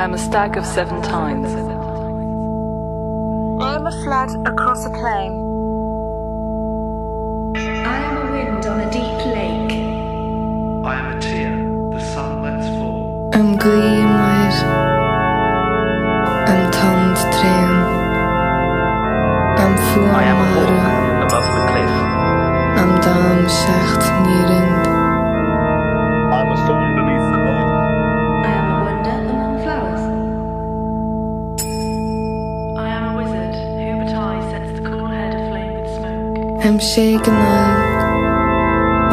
I am a stag of 7 tines. I am a flood across a plain. I am a wind on a deep lake. I am a tear the sun lets fall. I'm gleamar. I'm tandträm. I'm flamara. I am a hawk above the cliff. I'm damshacht neerend. I'm a storm beneath the moon. I am a wonder among flowers. I am a wizard who but I sets the cool head aflame with smoke. I'm Shaghnad.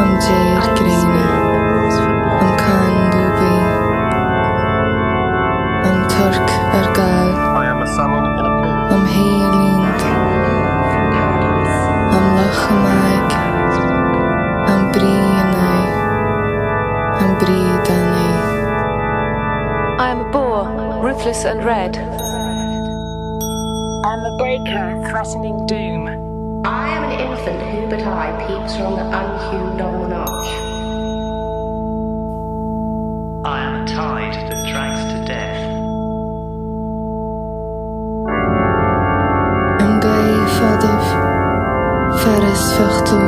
I'm Jade Green. I'm Kandubi. I'm Turk Ergal. I am a salmon in a pool. I'm Heer Lind. I'm Lachmaig. I'm Brianey. I'm Bridaney. I am a boar, ruthless and red. I am a breaker, threatening doom. I am an infant who but I peeps from the unhewn northern arch. I am a tide that drags to death. I'm Gaifadov, Faris Fartu.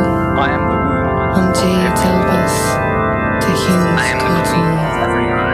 I am the womb. I'm Jay Talbas, Techin Scotland.